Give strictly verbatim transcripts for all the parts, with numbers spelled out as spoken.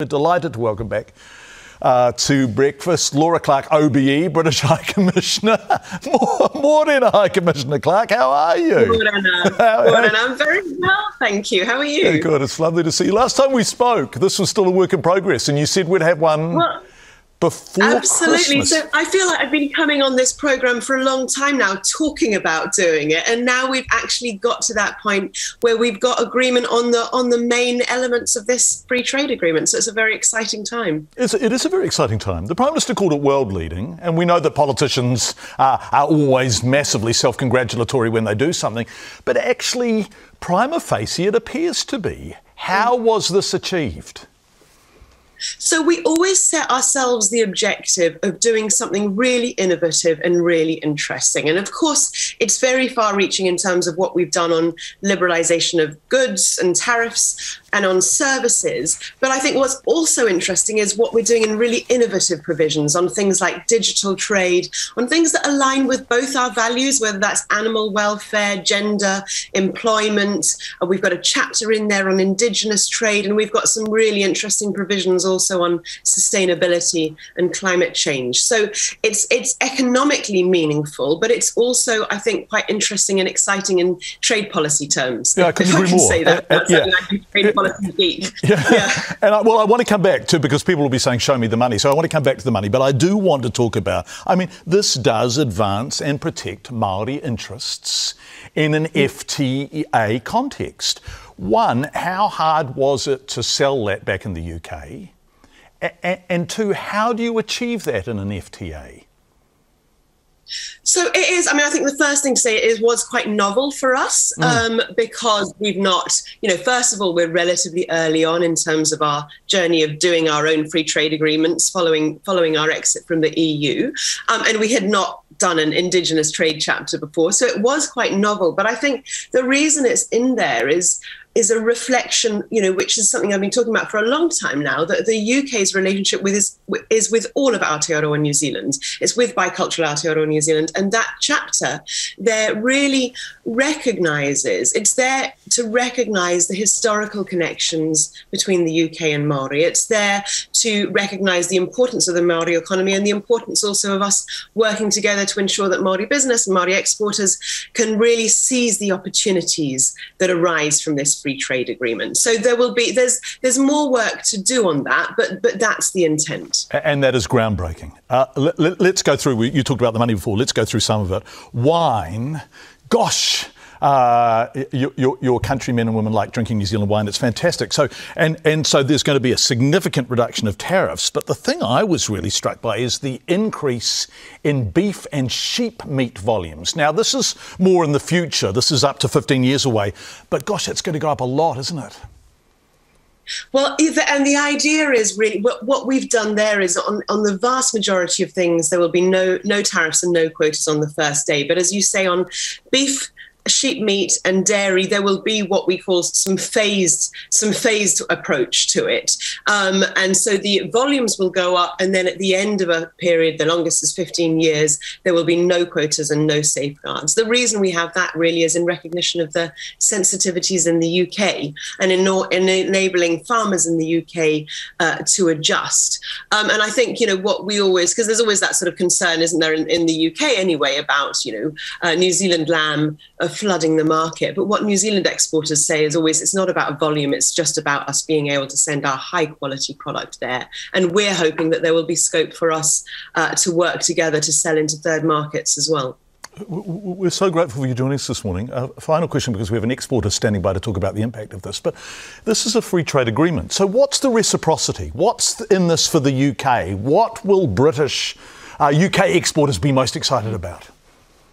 We're delighted to welcome back uh, to breakfast Laura Clarke, O B E, British High Commissioner. more, more than a High Commissioner, Clarke. How are you? Morena. Morena. I'm very well, thank you. How are you? Yeah, good. It's lovely to see you. Last time we spoke, this was still a work in progress, and you said we'd have one. Well, Before Absolutely. Christmas. So I feel like I've been coming on this program for a long time now, talking about doing it, and now we've actually got to that point where we've got agreement on the on the main elements of this free trade agreement. So it's a very exciting time. It's, it is a very exciting time. The Prime Minister called it world leading, and we know that politicians are, are always massively self-congratulatory when they do something, but actually, prima facie, it appears to be. How was this achieved? So we always set ourselves the objective of doing something really innovative and really interesting. And of course, it's very far-reaching in terms of what we've done on liberalisation of goods and tariffs and on services. But I think what's also interesting is what we're doing in really innovative provisions on things like digital trade, on things that align with both our values, whether that's animal welfare, gender, employment. We've got a chapter in there on indigenous trade, and we've got some really interesting provisions also on sustainability and climate change. So it's, it's economically meaningful, but it's also, I think, quite interesting and exciting in trade policy terms. Yeah, I couldn't agree more. Say that. Uh, yeah. Trade policy geek. Yeah. yeah. And I, well, I want to come back to, because people will be saying, show me the money. So I want to come back to the money, but I do want to talk about, I mean, this does advance and protect Māori interests in an F T A context. One, how hard was it to sell that back in the U K? A and two, how do you achieve that in an F T A? So it is, I mean, I think the first thing to say is was quite novel for us mm. um, because we've not, you know, first of all, we're relatively early on in terms of our journey of doing our own free trade agreements following following our exit from the E U. Um, and we had not done an indigenous trade chapter before. So it was quite novel. But I think the reason it's in there is is a reflection, you know, which is something I've been talking about for a long time now, that the U K's relationship with is, is with all of Aotearoa New Zealand. It's with bicultural Aotearoa New Zealand. And that chapter there really recognises, it's there to recognise the historical connections between the U K and Māori. It's there to recognise the importance of the Māori economy and the importance also of us working together to ensure that Māori business and Māori exporters can really seize the opportunities that arise from this free trade agreement. So there will be, there's there's more work to do on that, but but that's the intent. And that is groundbreaking. Uh, let, let, let's go through, you talked about the money before, let's go through some of it. Wine, gosh, uh, your, your, your countrymen and women like drinking New Zealand wine, it's fantastic. So and, and so there's going to be a significant reduction of tariffs, but the thing I was really struck by is the increase in beef and sheep meat volumes. Now this is more in the future, this is up to fifteen years away, but gosh, it's going to go up a lot, isn't it? Well, and the idea is really what we've done there is on, on the vast majority of things there will be no no tariffs and no quotas on the first day. But as you say, on beef, sheep meat and dairy, there will be what we call some phased, some phased approach to it. Um, and so the volumes will go up, and then at the end of a period, the longest is fifteen years, there will be no quotas and no safeguards. The reason we have that really is in recognition of the sensitivities in the U K and in, in enabling farmers in the U K uh, to adjust. Um, and I think, you know, what we always, because there's always that sort of concern, isn't there, in, in the U K anyway, about, you know, uh, New Zealand lamb, uh, flooding the market. But what New Zealand exporters say is always it's not about volume, it's just about us being able to send our high quality product there. And we're hoping that there will be scope for us uh, to work together to sell into third markets as well. We're so grateful for you joining us this morning. Uh, final question, because we have an exporter standing by to talk about the impact of this, but this is a free trade agreement. So what's the reciprocity? What's in this for the U K? What will British, uh, U K exporters be most excited about?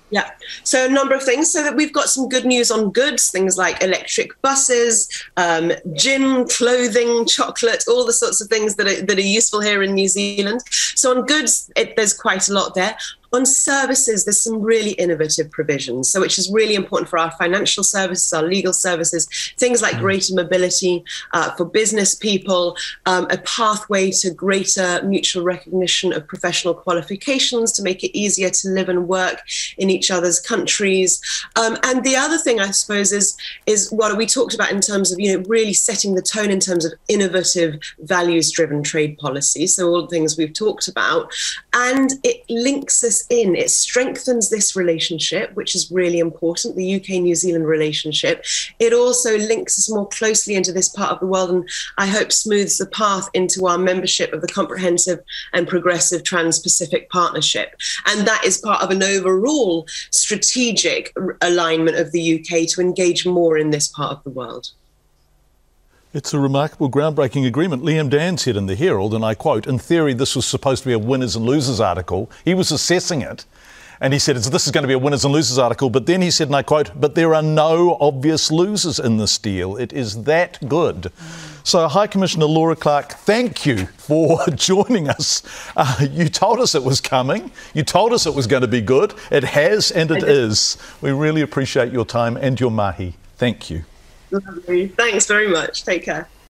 Yeah, so a number of things. So that we've got some good news on goods, things like electric buses, um, gin, clothing, chocolate, all the sorts of things that are, that are useful here in New Zealand. So on goods, it, there's quite a lot there. On services, there's some really innovative provisions, so which is really important for our financial services, our legal services, things like greater mobility uh, for business people, um, a pathway to greater mutual recognition of professional qualifications to make it easier to live and work in each other's countries. Um, and the other thing, I suppose, is, is what we talked about in terms of, you know, really setting the tone in terms of innovative, values-driven trade policy. So all the things we've talked about. And it links us in, it strengthens this relationship, which is really important, the U K-New Zealand relationship. It also links us more closely into this part of the world, and I hope smooths the path into our membership of the Comprehensive and Progressive Trans-Pacific Partnership. And that is part of an overall strategic alignment of the U K to engage more in this part of the world. It's a remarkable, groundbreaking agreement. Liam Dan said in the Herald, and I quote, in theory, this was supposed to be a winners and losers article. He was assessing it, and he said, this is going to be a winners and losers article. But then he said, and I quote, but there are no obvious losers in this deal. It is that good. So High Commissioner Laura Clarke, thank you for joining us. Uh, you told us it was coming. You told us it was going to be good. It has, and it is. We really appreciate your time and your mahi. Thank you. Lovely. Thanks very much. Take care.